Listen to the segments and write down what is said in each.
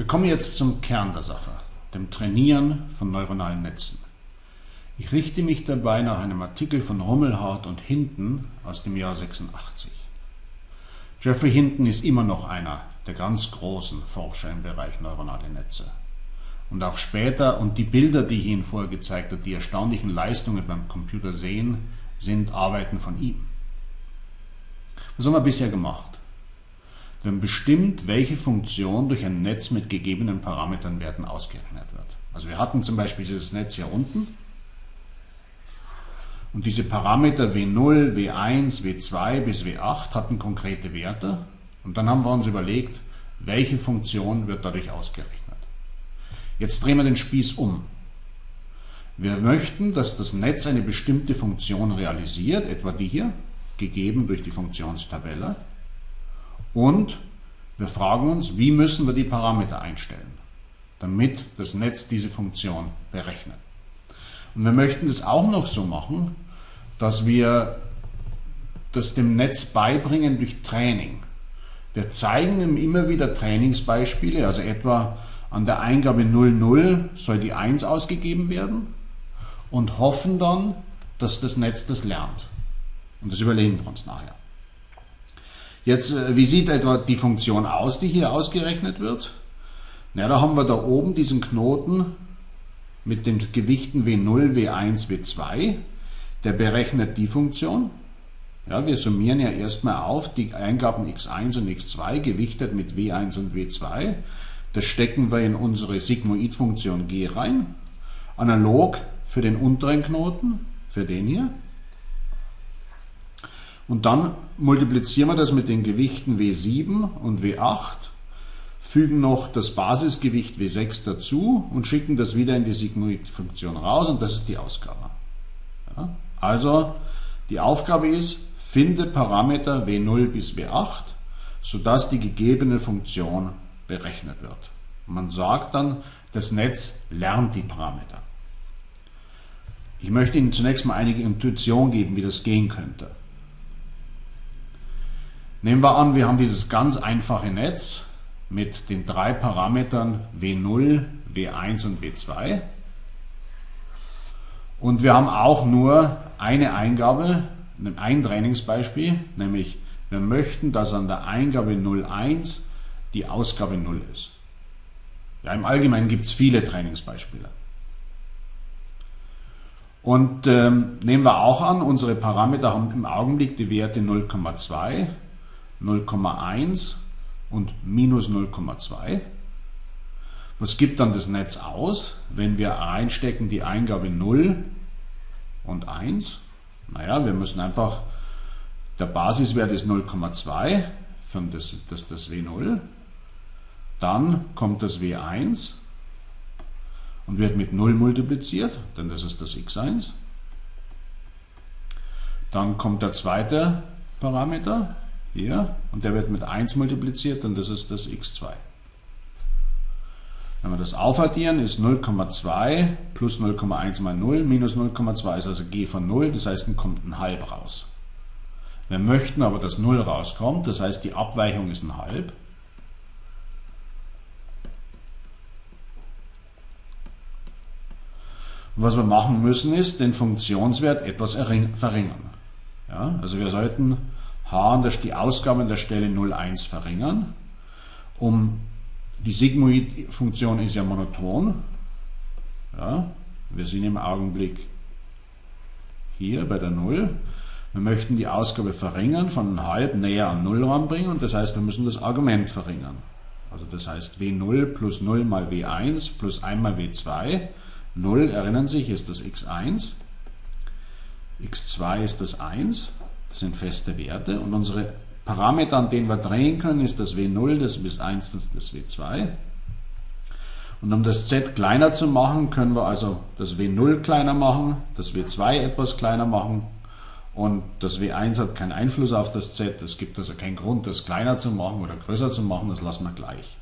Wir kommen jetzt zum Kern der Sache, dem Trainieren von neuronalen Netzen. Ich richte mich dabei nach einem Artikel von Rumelhart und Hinton aus dem Jahr 86. Jeffrey Hinton ist immer noch einer der ganz großen Forscher im Bereich neuronale Netze. Und auch später, und die Bilder, die ich Ihnen vorher gezeigt habe, die erstaunlichen Leistungen beim Computer sehen, sind Arbeiten von ihm. Was haben wir bisher gemacht? Wir haben bestimmt, welche Funktion durch ein Netz mit gegebenen Parameternwerten ausgerechnet wird. Also wir hatten zum Beispiel dieses Netz hier unten. Und diese Parameter W0, W1, W2 bis W8 hatten konkrete Werte. Und dann haben wir uns überlegt, welche Funktion wird dadurch ausgerechnet. Jetzt drehen wir den Spieß um. Wir möchten, dass das Netz eine bestimmte Funktion realisiert, etwa die hier, gegeben durch die Funktionstabelle. Und wir fragen uns, wie müssen wir die Parameter einstellen, damit das Netz diese Funktion berechnet. Und wir möchten das auch noch so machen, dass wir das dem Netz beibringen durch Training. Wir zeigen ihm immer wieder Trainingsbeispiele, also etwa an der Eingabe 00 soll die 1 ausgegeben werden und hoffen dann, dass das Netz das lernt. Und das überlegen wir uns nachher. Jetzt, wie sieht etwa die Funktion aus, die hier ausgerechnet wird? Na, da haben wir da oben diesen Knoten mit den Gewichten W0, W1, W2. Der berechnet die Funktion. Ja, wir summieren ja erstmal auf die Eingaben x1 und x2, gewichtet mit W1 und W2. Das stecken wir in unsere Sigmoid-Funktion g rein. Analog für den unteren Knoten, für den hier. Und dann multiplizieren wir das mit den Gewichten W7 und W8, fügen noch das Basisgewicht W6 dazu und schicken das wieder in die Sigmoid-Funktion raus und das ist die Ausgabe. Ja, also die Aufgabe ist, finde Parameter W0 bis W8, sodass die gegebene Funktion berechnet wird. Man sagt dann, das Netz lernt die Parameter. Ich möchte Ihnen zunächst mal einige Intuition geben, wie das gehen könnte. Nehmen wir an, wir haben dieses ganz einfache Netz mit den drei Parametern W0, W1 und W2. Und wir haben auch nur eine Eingabe, ein Trainingsbeispiel, nämlich wir möchten, dass an der Eingabe 01 die Ausgabe 0 ist. Ja, im Allgemeinen gibt es viele Trainingsbeispiele. Und nehmen wir auch an, unsere Parameter haben im Augenblick die Werte 0,2, 0,1 und minus 0,2. Was gibt dann das Netz aus, wenn wir reinstecken die Eingabe 0 und 1? Naja, wir müssen einfach, der Basiswert ist 0,2 für das W0. Dann kommt das W1 und wird mit 0 multipliziert, denn das ist das x1. Dann kommt der zweite Parameter hier und der wird mit 1 multipliziert, denn das ist das x2. Wenn wir das aufaddieren, ist 0,2 plus 0,1 mal 0 minus 0,2 ist also g von 0, das heißt, dann kommt ein Halb raus. Wir möchten aber, dass 0 rauskommt, das heißt, die Abweichung ist ein Halb. Und was wir machen müssen, ist den Funktionswert etwas verringern. Ja, also wir sollten die Ausgabe an der Stelle 0,1 verringern. Die Sigmoid-Funktion ist ja monoton. Ja, wir sind im Augenblick hier bei der 0. Wir möchten die Ausgabe verringern, von halb näher an 0 ranbringen und das heißt, wir müssen das Argument verringern. Also das heißt W0 plus 0 mal W1 plus 1 mal W2. 0, erinnern Sie sich, ist das x1. x2 ist das 1. Das sind feste Werte und unsere Parameter, an denen wir drehen können, ist das W0, das bis 1, das W2. Und um das Z kleiner zu machen, können wir also das W0 kleiner machen, das W2 etwas kleiner machen und das W1 hat keinen Einfluss auf das Z. Es gibt also keinen Grund, das kleiner zu machen oder größer zu machen, das lassen wir gleich.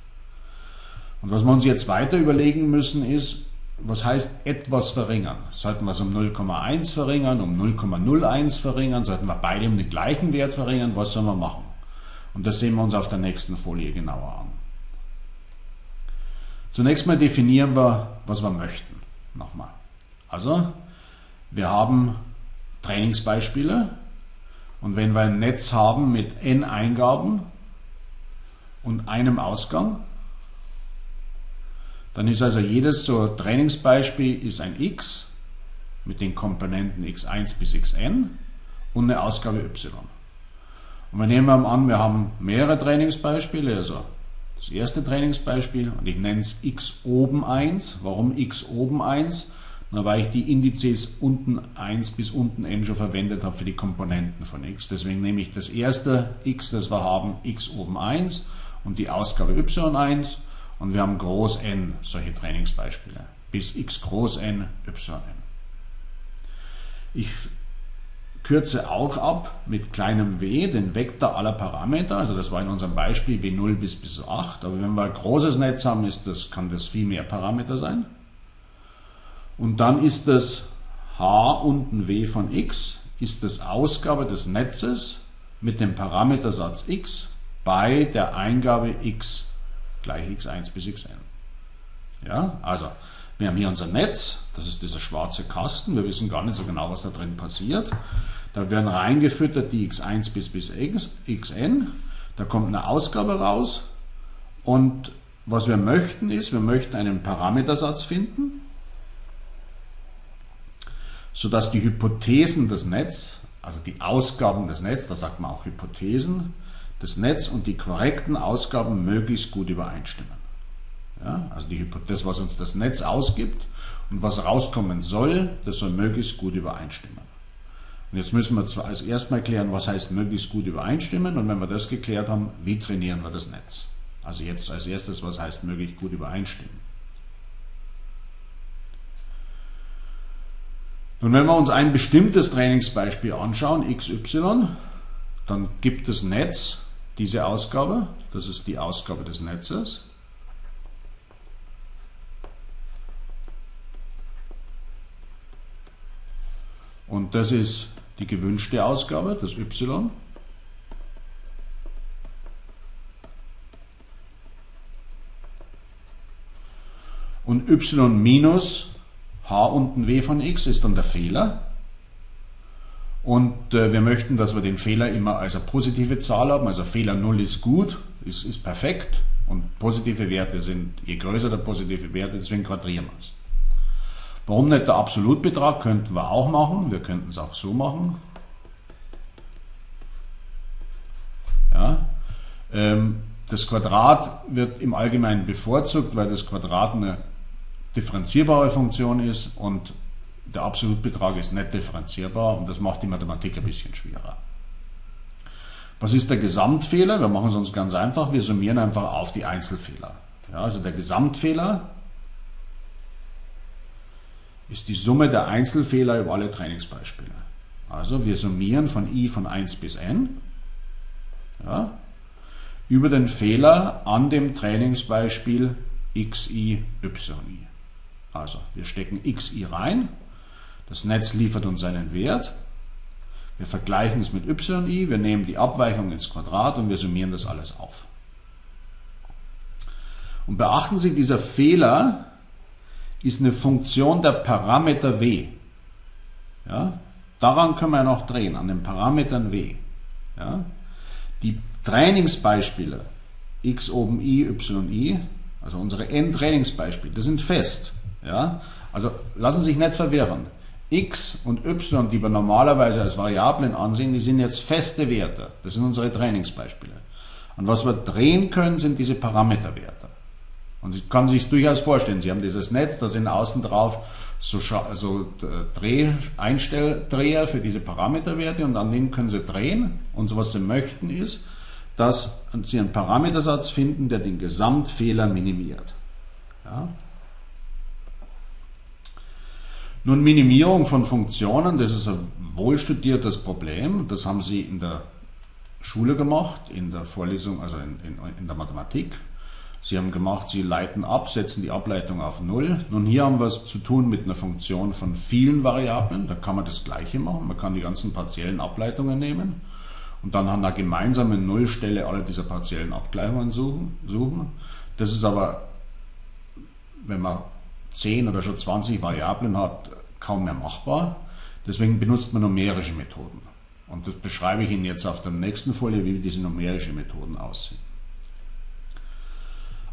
Und was wir uns jetzt weiter überlegen müssen ist, was heißt etwas verringern? Sollten wir es um 0,1 verringern, um 0,01 verringern? Sollten wir beide um den gleichen Wert verringern? Was sollen wir machen? Und das sehen wir uns auf der nächsten Folie genauer an. Zunächst mal definieren wir, was wir möchten. Nochmal. Also, wir haben Trainingsbeispiele und wenn wir ein Netz haben mit n Eingaben und einem Ausgang, dann ist also jedes so Trainingsbeispiel ist ein x mit den Komponenten x1 bis xn und eine Ausgabe y. Und wir nehmen an, wir haben mehrere Trainingsbeispiele, also das erste Trainingsbeispiel, und ich nenne es x oben 1. Warum x oben 1? Na, weil ich die Indizes unten 1 bis unten n schon verwendet habe für die Komponenten von x. Deswegen nehme ich das erste x, das wir haben, x oben 1 und die Ausgabe y1 und wir haben groß n solche Trainingsbeispiele. Bis x groß n, y n. Ich kürze auch ab mit kleinem w den Vektor aller Parameter, also das war in unserem Beispiel w0 bis 8, aber wenn wir ein großes Netz haben, kann das viel mehr Parameter sein. Und dann ist das h unten w von x, ist das Ausgabe des Netzes mit dem Parametersatz x bei der Eingabe x gleich x1 bis xn. Ja, also wir haben hier unser Netz, das ist dieser schwarze Kasten, wir wissen gar nicht so genau, was da drin passiert. Da werden reingefüttert die x1 bis xn, da kommt eine Ausgabe raus und was wir möchten ist, wir möchten einen Parametersatz finden, sodass die Hypothesen des Netzes, also die Ausgaben des Netzes, da sagt man auch Hypothesen, des Netzes und die korrekten Ausgaben möglichst gut übereinstimmen. Ja, also das, was uns das Netz ausgibt und was rauskommen soll, das soll möglichst gut übereinstimmen. Und jetzt müssen wir als erstmal klären, was heißt möglichst gut übereinstimmen, und wenn wir das geklärt haben, wie trainieren wir das Netz? Also jetzt als erstes, was heißt möglichst gut übereinstimmen? Und wenn wir uns ein bestimmtes Trainingsbeispiel anschauen, XY, dann gibt das Netz diese Ausgabe, das ist die Ausgabe des Netzes. Und das ist die gewünschte Ausgabe, das y. Und y minus h unten w von x ist dann der Fehler. Und wir möchten, dass wir den Fehler immer als eine positive Zahl haben. Also Fehler 0 ist gut, ist perfekt. Und positive Werte sind, je größer der positive Wert, deswegen quadrieren wir es. Warum nicht der Absolutbetrag? Könnten wir auch machen. Wir könnten es auch so machen. Ja. Das Quadrat wird im Allgemeinen bevorzugt, weil das Quadrat eine differenzierbare Funktion ist und der Absolutbetrag ist nicht differenzierbar und das macht die Mathematik ein bisschen schwerer. Was ist der Gesamtfehler? Wir machen es uns ganz einfach. Wir summieren einfach auf die Einzelfehler. Ja, also der Gesamtfehler ist die Summe der Einzelfehler über alle Trainingsbeispiele. Also wir summieren von i von 1 bis n, ja, über den Fehler an dem Trainingsbeispiel xi, yi. Also wir stecken xi rein, das Netz liefert uns einen Wert, wir vergleichen es mit yi, wir nehmen die Abweichung ins Quadrat und wir summieren das alles auf. Und beachten Sie, dieser Fehler ist eine Funktion der Parameter w. Ja? Daran können wir noch drehen, an den Parametern w. Ja? Die Trainingsbeispiele x oben i, yi, also unsere n-Trainingsbeispiele, das sind fest. Ja? Also lassen Sie sich nicht verwirren. x und y, die wir normalerweise als Variablen ansehen, die sind jetzt feste Werte. Das sind unsere Trainingsbeispiele. Und was wir drehen können, sind diese Parameterwerte. Und Sie können sich durchaus vorstellen, Sie haben dieses Netz, da sind außen drauf so Einstelldreher für diese Parameterwerte und an denen können Sie drehen. Und so was Sie möchten ist, dass Sie einen Parametersatz finden, der den Gesamtfehler minimiert. Ja. Nun, Minimierung von Funktionen, das ist ein wohlstudiertes Problem. Das haben Sie in der Schule gemacht, in der Vorlesung, also in der Mathematik. Sie haben gemacht, Sie leiten ab, setzen die Ableitung auf 0. Nun, hier haben wir es zu tun mit einer Funktion von vielen Variablen. Da kann man das Gleiche machen. Man kann die ganzen partiellen Ableitungen nehmen und dann an einer gemeinsamen Nullstelle alle dieser partiellen Abgleichungen suchen. Das ist aber wenn man 10 oder schon 20 Variablen hat, kaum mehr machbar. Deswegen benutzt man numerische Methoden. Und das beschreibe ich Ihnen jetzt auf der nächsten Folie, wie diese numerischen Methoden aussehen.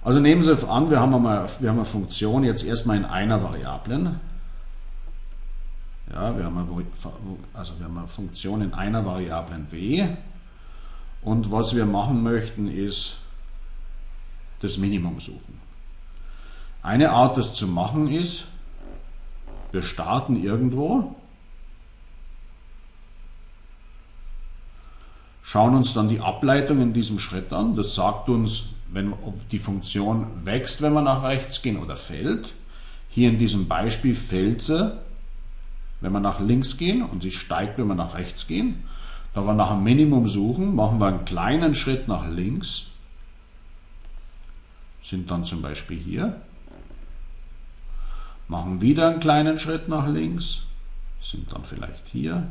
Also nehmen Sie an, wir haben eine Funktion jetzt erstmal in einer Variablen. Ja, wir haben eine Funktion in einer Variablen w. Und was wir machen möchten, ist das Minimum suchen. Eine Art, das zu machen, ist, wir starten irgendwo, schauen uns dann die Ableitung in diesem Schritt an. Das sagt uns, ob die Funktion wächst, wenn wir nach rechts gehen, oder fällt. Hier in diesem Beispiel fällt sie, wenn wir nach links gehen, und sie steigt, wenn wir nach rechts gehen. Da wir nach einem Minimum suchen, machen wir einen kleinen Schritt nach links, sind dann zum Beispiel hier. Machen wieder einen kleinen Schritt nach links, sind dann vielleicht hier,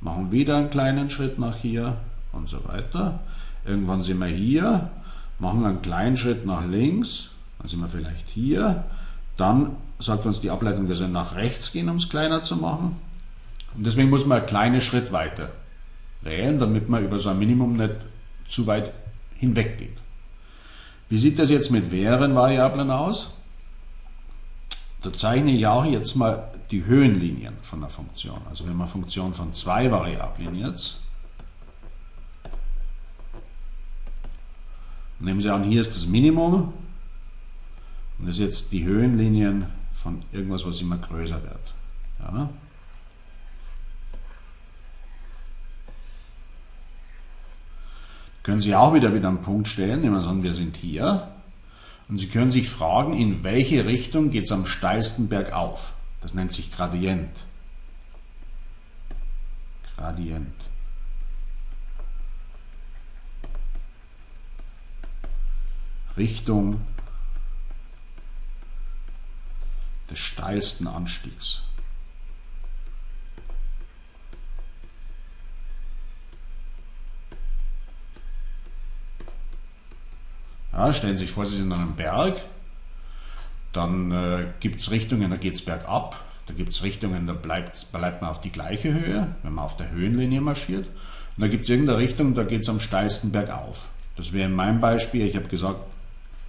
machen wieder einen kleinen Schritt nach hier und so weiter. Irgendwann sind wir hier, machen einen kleinen Schritt nach links, dann sind wir vielleicht hier. Dann sagt uns die Ableitung, wir sollen nach rechts gehen, um es kleiner zu machen. Und deswegen muss man eine kleine Schrittweite wählen, damit man über so ein Minimum nicht zu weit hinweg geht. Wie sieht das jetzt mit mehreren Variablen aus? Da zeichne ich auch jetzt mal die Höhenlinien von der Funktion. Also wir haben eine Funktion von 2 Variablen jetzt. Nehmen Sie an, hier ist das Minimum. Und das ist jetzt die Höhenlinien von irgendwas, was immer größer wird. Ja. Können Sie auch wieder einen Punkt stellen, nehmen wir an, wir sind hier. Und Sie können sich fragen, in welche Richtung geht es am steilsten bergauf. Das nennt sich Gradient. Gradient. Richtung des steilsten Anstiegs. Ja, stellen Sie sich vor, Sie sind an einem Berg, dann gibt es Richtungen, da geht es bergab, da gibt es Richtungen, da bleibt man auf die gleiche Höhe, wenn man auf der Höhenlinie marschiert, und da gibt es irgendeine Richtung, da geht es am steilsten bergauf. Das wäre in meinem Beispiel, ich habe gesagt,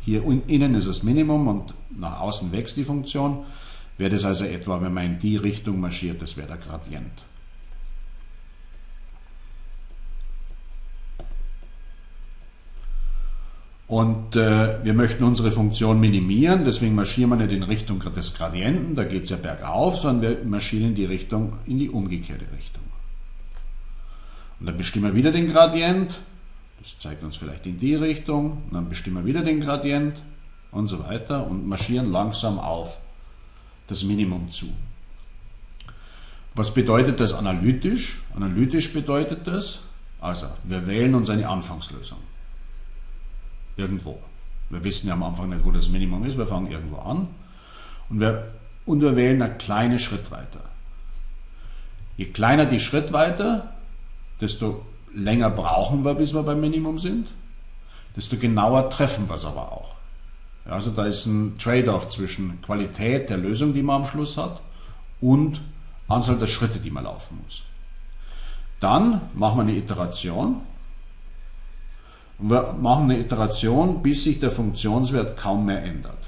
hier innen ist das Minimum und nach außen wächst die Funktion, wäre das also etwa, wenn man in die Richtung marschiert, das wäre der Gradient. Und wir möchten unsere Funktion minimieren, deswegen marschieren wir nicht in Richtung des Gradienten, da geht es ja bergauf, sondern wir marschieren in die umgekehrte Richtung. Und dann bestimmen wir wieder den Gradient, das zeigt uns vielleicht in die Richtung, und dann bestimmen wir wieder den Gradient und so weiter und marschieren langsam auf das Minimum zu. Was bedeutet das analytisch? Analytisch bedeutet das, also wir wählen uns eine Anfangslösung. Irgendwo. Wir wissen ja am Anfang nicht, wo das Minimum ist, wir fangen irgendwo an und wir wählen eine kleine Schrittweite. Je kleiner die Schrittweite, desto länger brauchen wir, bis wir beim Minimum sind, desto genauer treffen wir es aber auch. Ja, also da ist ein Trade-off zwischen Qualität der Lösung, die man am Schluss hat, und Anzahl der Schritte, die man laufen muss. Dann machen wir eine Iteration. Und wir machen eine Iteration, bis sich der Funktionswert kaum mehr ändert.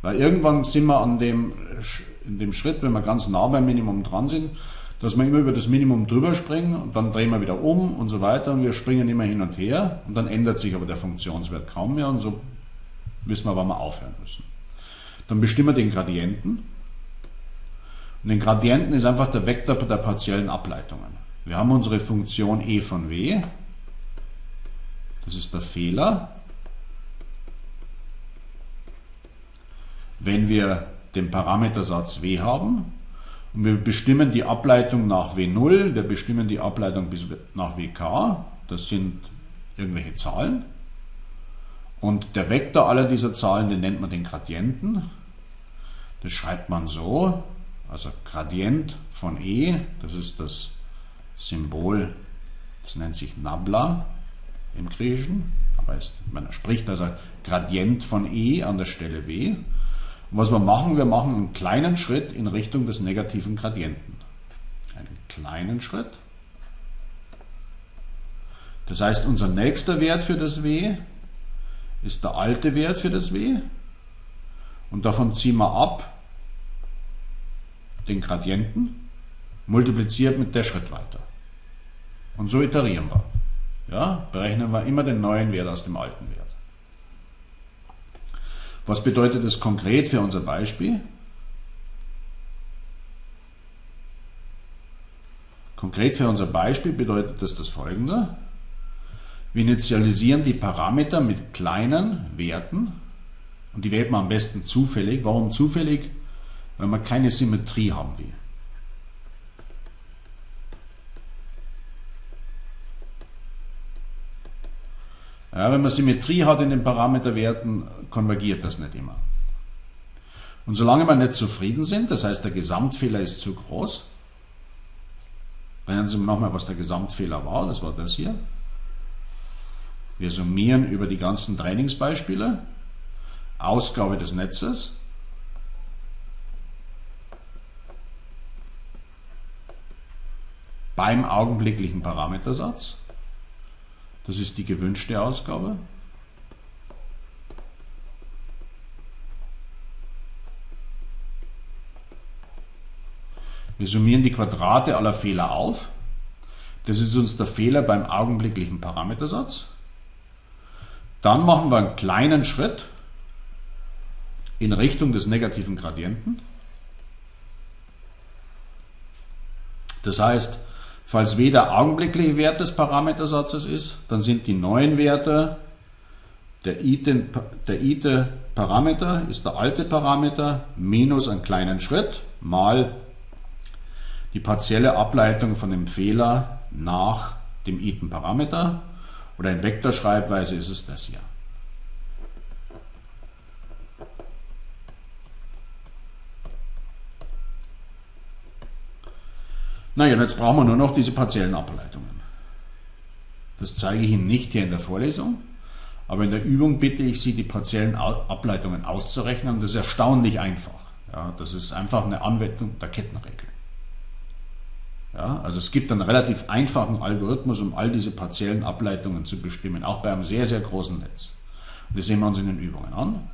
Weil irgendwann sind wir in dem Schritt, wenn wir ganz nah beim Minimum dran sind, dass wir immer über das Minimum drüber springen und dann drehen wir wieder um und so weiter und wir springen immer hin und her und dann ändert sich aber der Funktionswert kaum mehr und so wissen wir, wann wir aufhören müssen. Dann bestimmen wir den Gradienten. Und den Gradienten ist einfach der Vektor der partiellen Ableitungen. Wir haben unsere Funktion e von w. Das ist der Fehler, wenn wir den Parametersatz w haben und wir bestimmen die Ableitung nach w0, wir bestimmen die Ableitung bis nach wk, das sind irgendwelche Zahlen und der Vektor aller dieser Zahlen, den nennt man den Gradienten, das schreibt man so, also Gradient von e, das ist das Symbol, das nennt sich Nabla im Griechischen, aber man spricht also Gradient von e an der Stelle w Und was wir machen einen kleinen Schritt in Richtung des negativen Gradienten. Einen kleinen Schritt. Das heißt, unser nächster Wert für das W ist der alte Wert für das W. Und davon ziehen wir ab den Gradienten, multipliziert mit der Schritt weiter. Und so iterieren wir. Ja, berechnen wir immer den neuen Wert aus dem alten Wert. Was bedeutet das konkret für unser Beispiel? Konkret für unser Beispiel bedeutet das Folgende. Wir initialisieren die Parameter mit kleinen Werten und die wählt man am besten zufällig. Warum zufällig? Weil wir keine Symmetrie haben will. Ja, wenn man Symmetrie hat in den Parameterwerten, konvergiert das nicht immer. Und solange wir nicht zufrieden sind, das heißt der Gesamtfehler ist zu groß, erinnern Sie nochmal, was der Gesamtfehler war, das war das hier. Wir summieren über die ganzen Trainingsbeispiele, Ausgabe des Netzes, beim augenblicklichen Parametersatz. Das ist die gewünschte Ausgabe. Wir summieren die Quadrate aller Fehler auf. Das ist uns der Fehler beim augenblicklichen Parametersatz. Dann machen wir einen kleinen Schritt in Richtung des negativen Gradienten. Das heißt, falls w der augenblickliche Wert des Parametersatzes ist, dann sind die neuen Werte, der i-te Parameter ist der alte Parameter minus einen kleinen Schritt mal die partielle Ableitung von dem Fehler nach dem i-ten Parameter, oder in Vektorschreibweise ist es das hier. Naja, und jetzt brauchen wir nur noch diese partiellen Ableitungen. Das zeige ich Ihnen nicht hier in der Vorlesung, aber in der Übung bitte ich Sie, die partiellen Ableitungen auszurechnen. Das ist erstaunlich einfach. Ja, das ist einfach eine Anwendung der Kettenregel. Ja, also es gibt einen relativ einfachen Algorithmus, um all diese partiellen Ableitungen zu bestimmen, auch bei einem sehr, sehr großen Netz. Und das sehen wir uns in den Übungen an.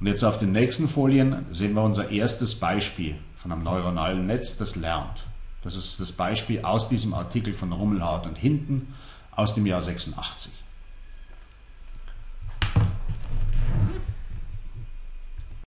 Und jetzt auf den nächsten Folien sehen wir unser erstes Beispiel von einem neuronalen Netz, das lernt. Das ist das Beispiel aus diesem Artikel von Rumelhart und Hinton aus dem Jahr 86.